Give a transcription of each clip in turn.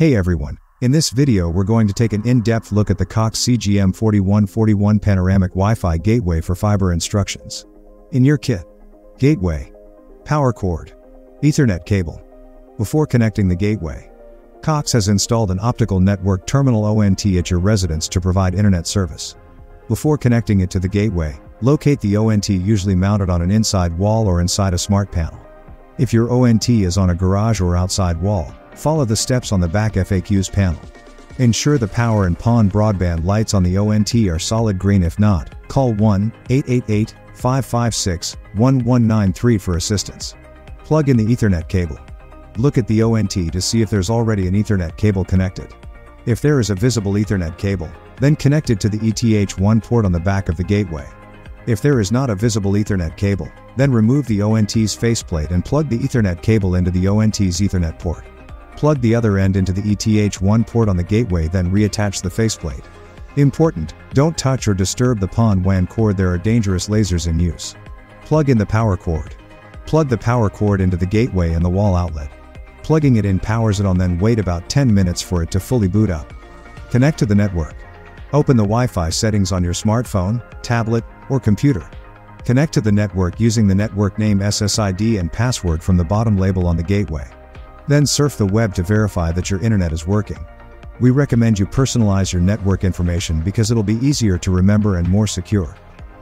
Hey everyone, in this video we're going to take an in-depth look at the Cox CGM4141 Panoramic Wi-Fi Gateway for fiber instructions. In your kit, gateway, power cord, Ethernet cable. Before connecting the gateway, Cox has installed an optical network terminal ONT at your residence to provide internet service. Before connecting it to the gateway, locate the ONT usually mounted on an inside wall or inside a smart panel. If your ONT is on a garage or outside wall, follow the steps on the back FAQ's panel. Ensure the power and PON broadband lights on the ONT are solid green. If not, call 1-888-556-1193 for assistance. Plug in the Ethernet cable. Look at the ONT to see if there's already an Ethernet cable connected. If there is a visible Ethernet cable, then connect it to the ETH1 port on the back of the gateway. If there is not a visible Ethernet cable, then remove the ONT's faceplate and plug the Ethernet cable into the ONT's Ethernet port. Plug the other end into the ETH1 port on the gateway, then reattach the faceplate. Important, don't touch or disturb the PON WAN cord. There are dangerous lasers in use. Plug in the power cord. Plug the power cord into the gateway and the wall outlet. Plugging it in powers it on, then wait about 10 minutes for it to fully boot up. Connect to the network. Open the Wi-Fi settings on your smartphone, tablet, or computer. Connect to the network using the network name, SSID, and password from the bottom label on the gateway. Then surf the web to verify that your internet is working. We recommend you personalize your network information because it'll be easier to remember and more secure.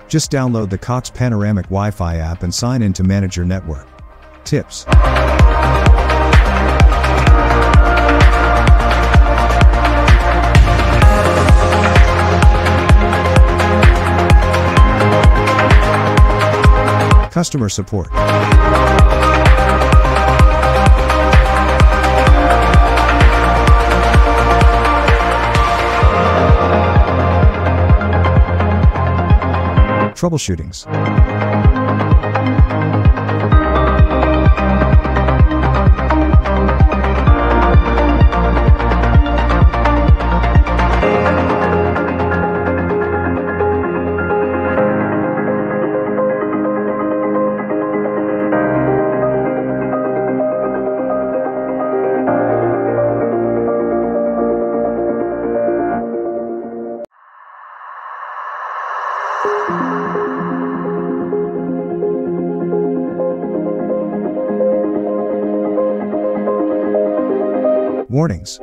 Just download the Cox Panoramic Wi-Fi app and sign in to manage your network. Tips. Customer support. Troubleshootings. Warnings.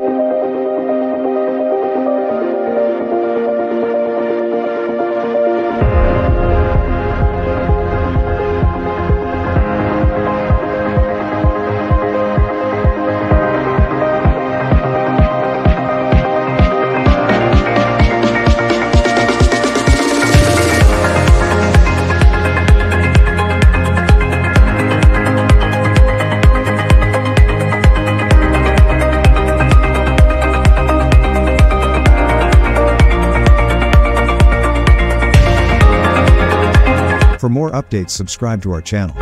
For more updates, subscribe to our channel.